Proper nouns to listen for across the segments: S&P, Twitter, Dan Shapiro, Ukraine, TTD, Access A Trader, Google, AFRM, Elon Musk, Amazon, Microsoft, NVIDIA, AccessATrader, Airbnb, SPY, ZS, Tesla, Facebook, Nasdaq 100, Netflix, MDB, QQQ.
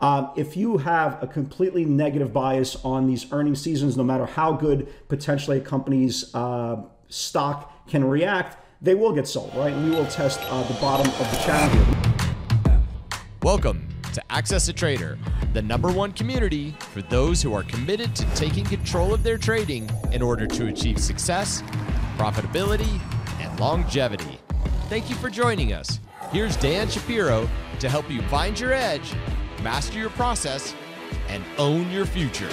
If you have a completely negative bias on these earnings seasons, no matter how good potentially a company's stock can react, they will get sold, right? And we will test the bottom of the channel here. Welcome to AccessATrader, the #1 community for those who are committed to taking control of their trading in order to achieve success, profitability, and longevity. Thank you for joining us. Here's Dan Shapiro to help you find your edge, master your process, and own your future.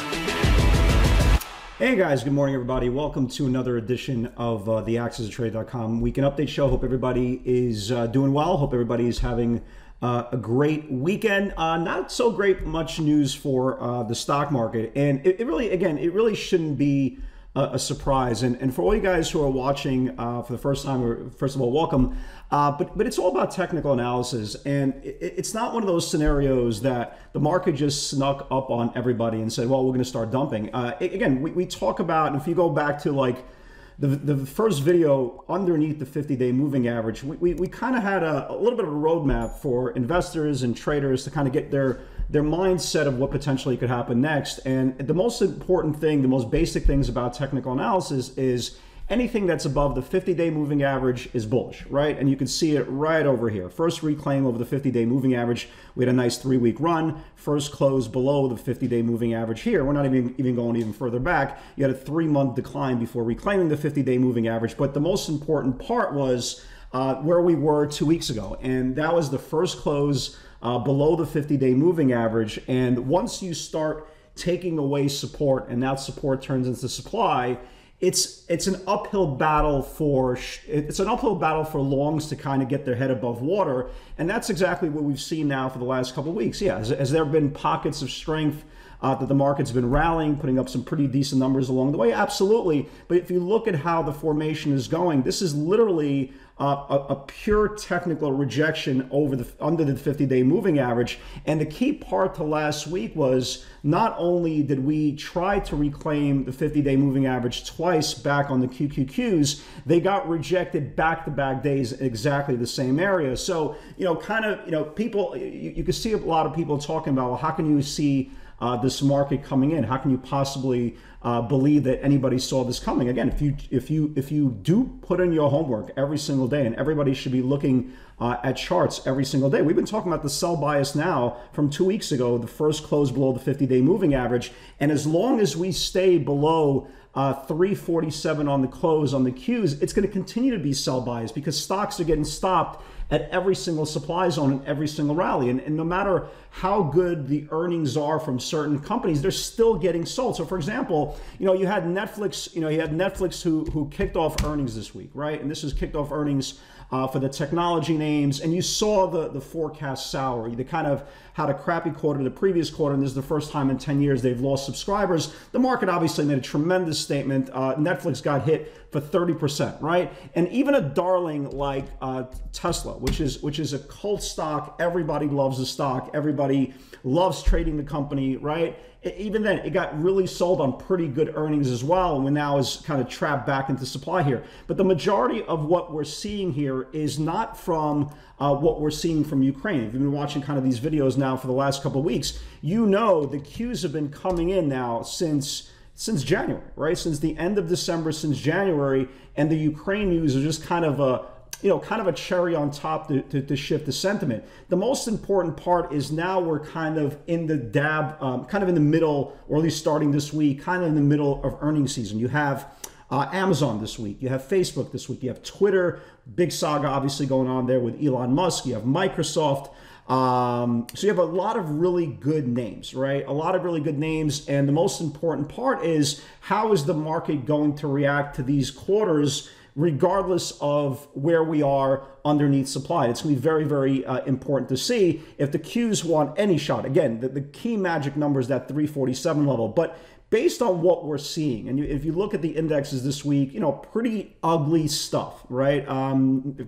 Hey guys, good morning everybody. Welcome to another edition of the AccessATrader.com Weekend Update Show. Hope everybody is doing well. Hope everybody is having a great weekend. Not so great much news for the stock market. And it really, again, it really shouldn't be a surprise. And for all you guys who are watching for the first time, first of all, welcome. But it's all about technical analysis. And it's not one of those scenarios that the market just snuck up on everybody and said, well, we're going to start dumping. Again, we talk about, and if you go back to like the first video underneath the 50-day moving average, we kind of had a little bit of a roadmap for investors and traders to kind of get their mindset of what potentially could happen next. And the most important thing, the most basic things about technical analysis is anything that's above the 50-day moving average is bullish, right? And you can see it right over here. First reclaim over the 50-day moving average. We had a nice three-week run. First close below the 50-day moving average here. We're not even going even further back. You had a three-month decline before reclaiming the 50-day moving average. But the most important part was where we were 2 weeks ago. And that was the first close below the 50-day moving average. And once you start taking away support and that support turns into supply, it's an uphill battle for longs to kind of get their head above water. And that's exactly what we've seen now for the last couple of weeks. Yeah, as there have been pockets of strength that the market's been rallying, putting up some pretty decent numbers along the way, absolutely. But if you look at how the formation is going, this is literally a pure technical rejection over the under the 50-day moving average. And the key part to last week was not only did we try to reclaim the 50-day moving average twice back on the QQQs, they got rejected back-to-back days in exactly the same area. So, you know, kind of, you know, people, you can see a lot of people talking about, well, how can you see this market coming in? How can you possibly believe that anybody saw this coming? Again, if you do put in your homework every single day, and everybody should be looking at charts every single day. We've been talking about the sell bias now from 2 weeks ago, the first close below the 50-day moving average. And as long as we stay below 347 on the close on the Qs, it's going to continue to be sell bias because stocks are getting stopped at every single supply zone and every single rally. And no matter how good the earnings are from certain companies, they're still getting sold. So for example, you know, you had Netflix, who kicked off earnings this week, right? And this is kicked off earnings for the technology names. And you saw the forecast salary. They kind of had a crappy quarter the previous quarter, and this is the first time in 10 years they've lost subscribers. The market obviously made a tremendous statement. Netflix got hit for 30%, right? And even a darling like Tesla, which is a cult stock, everybody loves the stock, everybody loves trading the company, right? Even then, it got really sold on pretty good earnings as well, and now is kind of trapped back into supply here. But the majority of what we're seeing here is not from what we're seeing from Ukraine. If you've been watching kind of these videos now for the last couple of weeks, you know the Qs have been coming in now since January, right? Since the end of December, since January, and the Ukraine news is just kind of a, you know, kind of a cherry on top to shift the sentiment. The most important part is now we're kind of in the middle, or at least starting this week, kind of in the middle of earnings season. You have Amazon this week, you have Facebook this week, you have Twitter, big saga obviously going on there with Elon Musk, you have Microsoft. So you have a lot of really good names, right? A lot of really good names. And the most important part is how is the market going to react to these quarters regardless of where we are underneath supply? It's going to be very, very important to see if the Qs want any shot. Again, the key magic number is that 347 level. But based on what we're seeing, and if you look at the indexes this week, you know, pretty ugly stuff, right?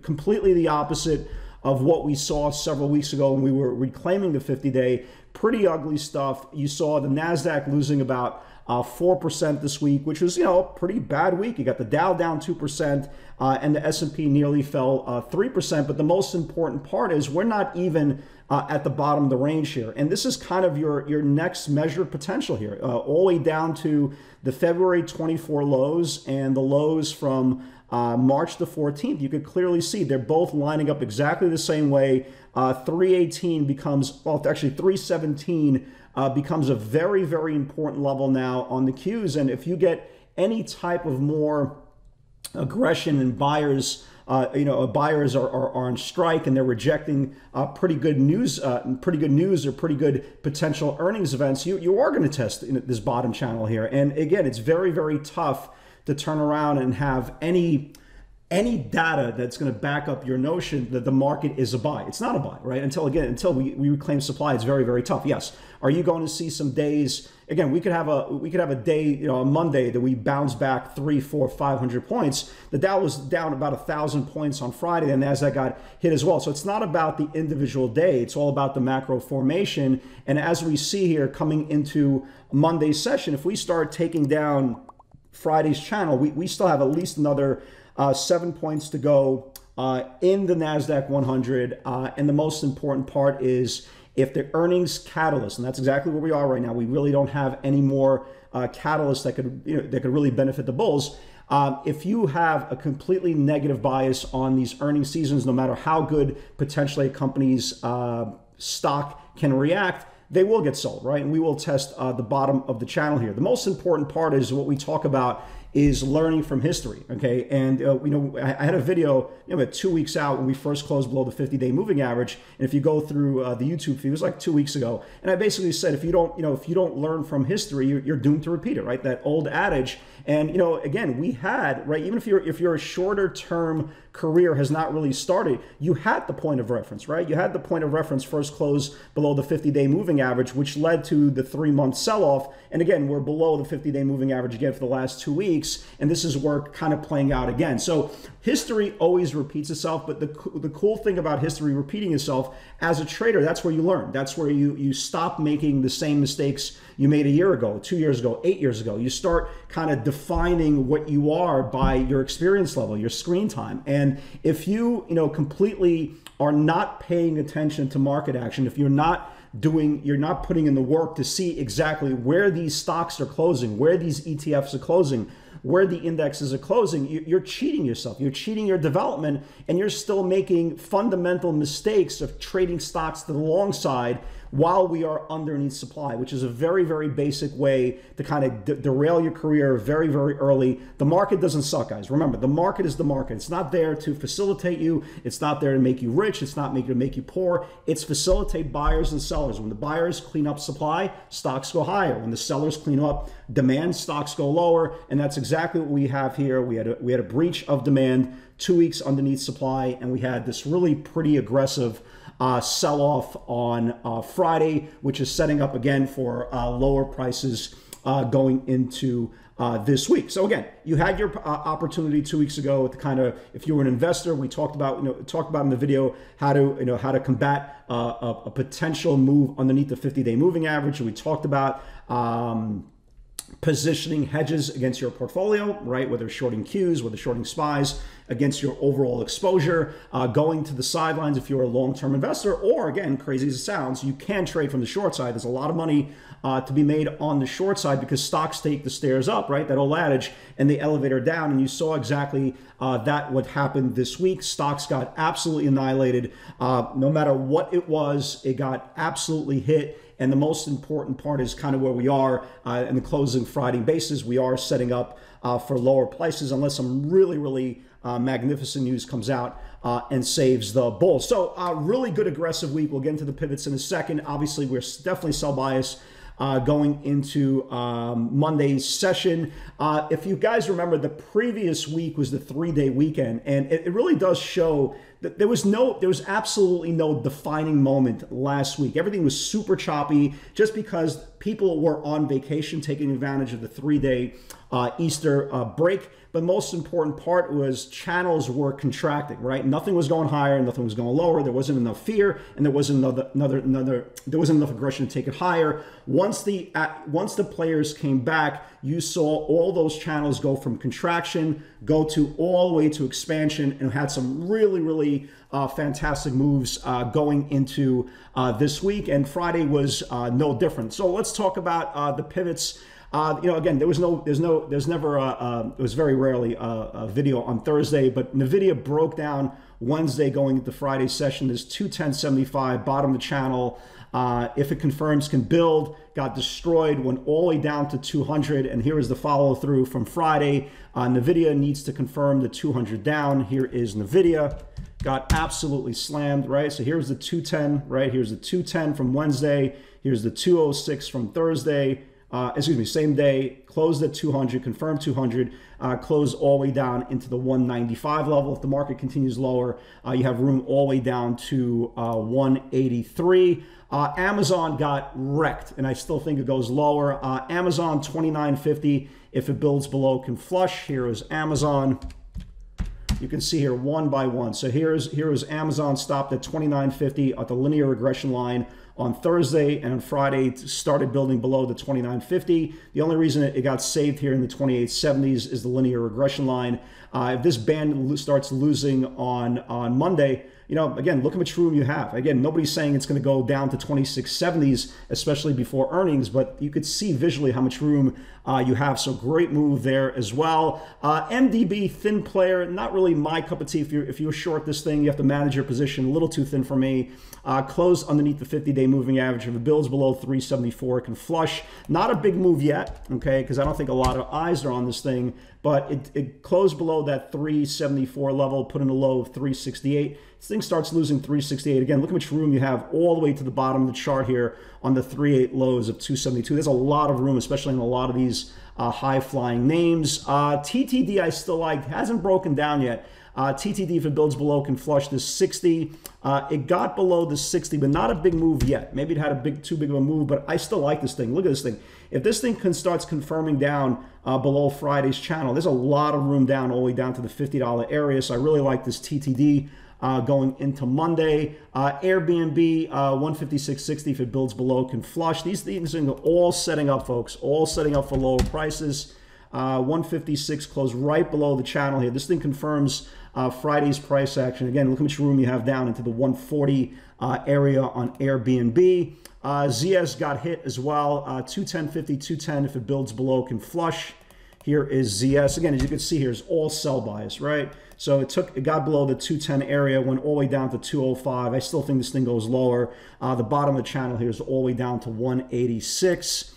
Completely the opposite of what we saw several weeks ago when we were reclaiming the 50-day. Pretty ugly stuff. You saw the Nasdaq losing about 4% this week, which was, you know, a pretty bad week. You got the Dow down 2%, and the S&P nearly fell 3%. But the most important part is we're not even at the bottom of the range here. And this is kind of your next measured potential here, all the way down to the February 24 lows and the lows from March the 14th. You could clearly see they're both lining up exactly the same way. 318 becomes, well, actually 317 becomes a very, very important level now on the Qs. And if you get any type of more aggression and buyers, you know, buyers are on strike and they're rejecting pretty good news or pretty good potential earnings events, you are going to test in this bottom channel here. And again, it's very, very tough to turn around and have any data that's going to back up your notion that the market is a buy. It's not a buy, right? Until we reclaim supply, it's very, very tough. Yes. Are you going to see some days? Again, we could have a day, you know, a Monday that we bounce back 300, 400, 500 points. The Dow was down about 1,000 points on Friday, and Nasdaq got hit as well. So it's not about the individual day. It's all about the macro formation. And as we see here coming into Monday's session, if we start taking down Friday's channel, we still have at least another 7 points to go in the Nasdaq 100. And the most important part is if the earnings catalyst, and that's exactly where we are right now, we really don't have any more catalysts that could, you know, that could really benefit the bulls. If you have a completely negative bias on these earnings seasons, no matter how good potentially a company's stock can react, they will get sold, right? And we will test the bottom of the channel here. The most important part is what we talk about is learning from history, okay? And, you know, I had a video, you know, 2 weeks out when we first closed below the 50-day moving average. And if you go through the YouTube feed, it was like 2 weeks ago. And I basically said, if you don't, you know, if you don't learn from history, you're doomed to repeat it, right? That old adage. And, you know, again, we had, right, even if you're a shorter term career has not really started, you had the point of reference, right? You had the point of reference first close below the 50-day moving average, which led to the 3-month sell-off. And again, we're below the 50-day moving average again for the last 2 weeks. And this is where kind of playing out again. So history always repeats itself. But the cool thing about history repeating itself as a trader, that's where you learn. That's where you stop making the same mistakes you made a year ago, 2 years ago, 8 years ago. You start kind of defining what you are by your experience level, your screen time. And if you completely are not paying attention to market action, if you're not putting in the work to see exactly where these stocks are closing, where these ETFs are closing, where the indexes are closing, you're cheating yourself. You're cheating your development, and you're still making fundamental mistakes of trading stocks to the long side while we are underneath supply, which is a very, very basic way to kind of derail your career very, very early. The market doesn't suck, guys. Remember, the market is the market. It's not there to facilitate you. It's not there to make you rich. It's not to make you poor. It's facilitate buyers and sellers. When the buyers clean up supply, stocks go higher. When the sellers clean up demand, stocks go lower. And that's exactly what we have here. We had a breach of demand, 2 weeks underneath supply, and we had this really pretty aggressive sell-off on Friday, which is setting up again for lower prices going into this week. So again, you had your opportunity 2 weeks ago to kind of, if you were an investor, we talked about in the video how to combat a potential move underneath the 50-day moving average. And we talked about positioning hedges against your portfolio, right? Whether shorting Qs, whether shorting SPYs against your overall exposure, going to the sidelines if you're a long-term investor, or again, crazy as it sounds, you can trade from the short side. There's a lot of money to be made on the short side because stocks take the stairs up, right? That old adage, and the elevator down. And you saw exactly that what happened this week. Stocks got absolutely annihilated. No matter what it was, it got absolutely hit. And the most important part is kind of where we are in the closing Friday basis. We are setting up for lower prices unless some really, really magnificent news comes out and saves the bull. So really good aggressive week. We'll get into the pivots in a second. Obviously, we're definitely sell biased going into Monday's session. If you guys remember, the previous week was the 3-day weekend, and it really does show there was absolutely no defining moment last week. Everything was super choppy just because people were on vacation taking advantage of the three-day Easter break. But most important part was channels were contracting, right? Nothing was going higher, nothing was going lower. There wasn't enough fear, and there wasn't enough aggression to take it higher. Once the players came back, you saw all those channels go from contraction, go to all the way to expansion, and had some really, really fantastic moves going into this week. And Friday was no different. So let's talk about the pivots. You know, again, it was very rarely a video on Thursday, but NVIDIA broke down Wednesday going into Friday session. There's 210.75 bottom of the channel. If it confirms, can build. Got destroyed, went all the way down to 200, and here is the follow through from Friday. NVIDIA needs to confirm the 200 down. Here is NVIDIA. Got absolutely slammed, right? So here's the 210, right? Here's the 210 from Wednesday. Here's the 206 from Thursday. Excuse me, same day, closed at 200, confirmed 200, closed all the way down into the 195 level. If the market continues lower, you have room all the way down to 183. Amazon got wrecked, and I still think it goes lower. Amazon 29.50, if it builds below, can flush. Here is Amazon. You can see here one by one. So here is Amazon stopped at 29.50 at the linear regression line on Thursday, and on Friday started building below the 29.50. The only reason it got saved here in the 28.70s is the linear regression line. If this band starts losing on Monday, you know, again, look how much room you have. Again, nobody's saying it's going to go down to 26.70s, especially before earnings, but you could see visually how much room you have. So great move there as well. MDB, thin player, not really my cup of tea. If you're short this thing, you have to manage your position. A little too thin for me. Closed underneath the 50-day moving average. If it builds below 374, it can flush. Not a big move yet, okay, because I don't think a lot of eyes are on this thing, but it closed below that 374 level, put in a low of 368. This thing starts losing 368. Again, look how much room you have all the way to the bottom of the chart here on the 38 lows of 272. There's a lot of room, especially in a lot of these high-flying names. TTD I still like. Hasn't broken down yet. TTD, if it builds below, can flush this 60. It got below the 60, but not a big move yet. Maybe it had too big of a move, but I still like this thing. Look at this thing. If this thing starts confirming down below Friday's channel, there's a lot of room down all the way down to the $50 area. So I really like this TTD going into Monday. Airbnb 156.60, if it builds below, can flush. These things are all setting up, folks. All setting up for lower prices. 156 closed right below the channel here. This thing confirms Friday's price action. Again, look how much room you have down into the 140 area on Airbnb. ZS got hit as well. 210.50, 210, if it builds below, can flush. Here is ZS. Again, as you can see here, it's all sell buys, right? So it got below the 210 area, went all the way down to 205. I still think this thing goes lower. The bottom of the channel here is all the way down to 186.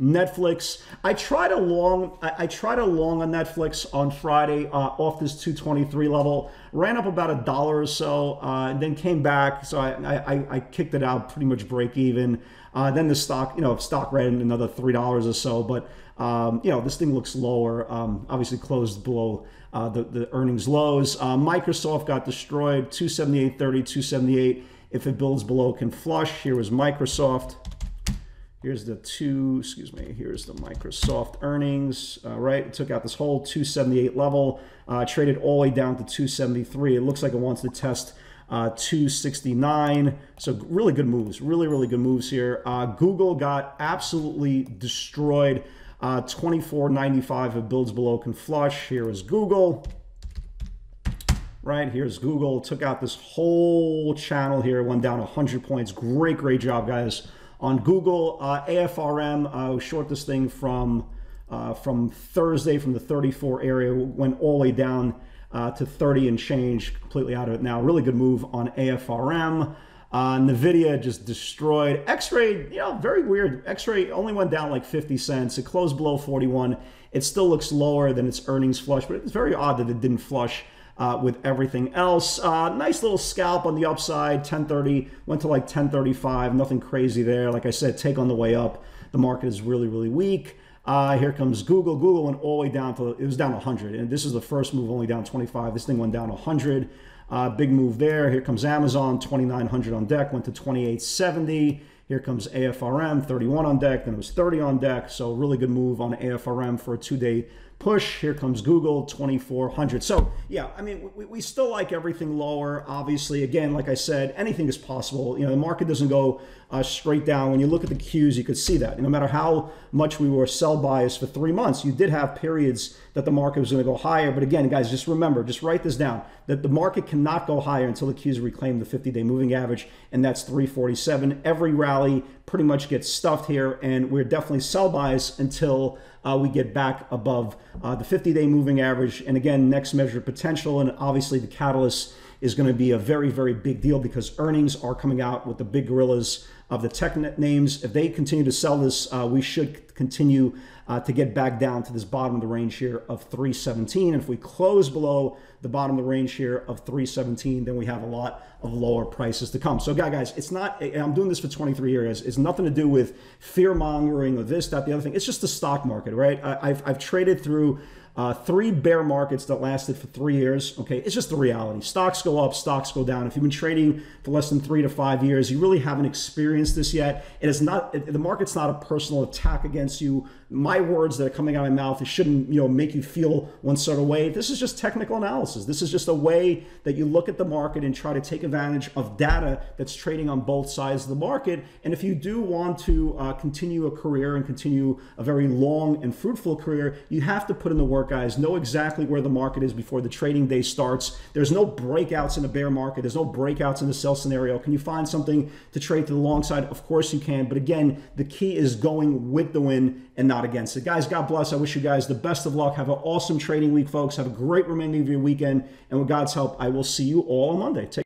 Netflix. I tried a long on Netflix on Friday off this 223 level. Ran up about $1 or so, and then came back. So I kicked it out, pretty much break even. Then the stock, you know, ran another $3 or so. But you know, this thing looks lower. Obviously closed below the earnings lows. Microsoft got destroyed. 278.30, 278. If it builds below, can flush. Here was Microsoft. Here's the here's the Microsoft earnings, right? It took out this whole 278 level, traded all the way down to 273. It looks like it wants to test 269. So really good moves, really good moves here. Google got absolutely destroyed, 24.95, if it builds below, can flush. Here is Google, right? Here's Google, took out this whole channel here, went down 100 points. Great job, guys. On Google, AFRM, short this thing from Thursday, from the 34 area, went all the way down to 30 and change, completely out of it now. Really good move on AFRM. NVIDIA just destroyed. X-Ray, you know, very weird. X-Ray only went down like 50 cents. It closed below 41. It still looks lower than its earnings flush, but it's very odd that it didn't flush with everything else. Nice little scalp on the upside, 1030, went to like 1035, nothing crazy there. Like I said, take on the way up. The market is really weak. Here comes Google. Google went all the way down to, it was down 100. And this is the first move, only down 25. This thing went down 100. Big move there. Here comes Amazon, 2,900 on deck, went to 2,870. Here comes AFRM, 31 on deck, then it was 30 on deck. So really good move on AFRM for a two-day push. Here comes Google, 2,400. So yeah, I mean, we still like everything lower. Obviously, again, like I said, anything is possible. You know, the market doesn't go straight down. When you look at the Qs, you could see that. And no matter how much we were sell biased for 3 months, you did have periods that the market was going to go higher. But again, guys, just remember, just write this down, that the market cannot go higher until the Qs reclaim the 50-day moving average, and that's 347. Every round pretty much gets stuffed here, and we're definitely sell buys until we get back above the 50-day moving average. And again, next measure potential, and obviously the catalyst is going to be a very, very big deal because earnings are coming out with the big gorillas of the tech names. If they continue to sell this, we should continue to get back down to this bottom of the range here of 317. And if we close below the bottom of the range here of 317, then we have a lot of lower prices to come. So guys, it's not, and I'm doing this for 23 years, it's nothing to do with fear mongering or this, that, the other thing. It's just the stock market, right? I've traded through three bear markets that lasted for 3 years. Okay, it's just the reality. Stocks go up, stocks go down. If you've been trading for less than 3 to 5 years, you really haven't experienced this yet. It is not, the market's not a personal attack against you. My words that are coming out of my mouth, it shouldn't, you know, make you feel one sort of way. This is just technical analysis. This is just a way that you look at the market and try to take advantage of data that's trading on both sides of the market. And if you do want to continue a career and continue a very long and fruitful career, you have to put in the work, guys. Know exactly where the market is before the trading day starts. There's no breakouts in the bear market. There's no breakouts in the sell scenario. Can you find something to trade to the long side? Of course you can. But again, the key is going with the win and not against it. Guys, God bless. I wish you guys the best of luck. Have an awesome trading week, folks. Have a great remaining of your weekend. And with God's help, I will see you all on Monday. Take care.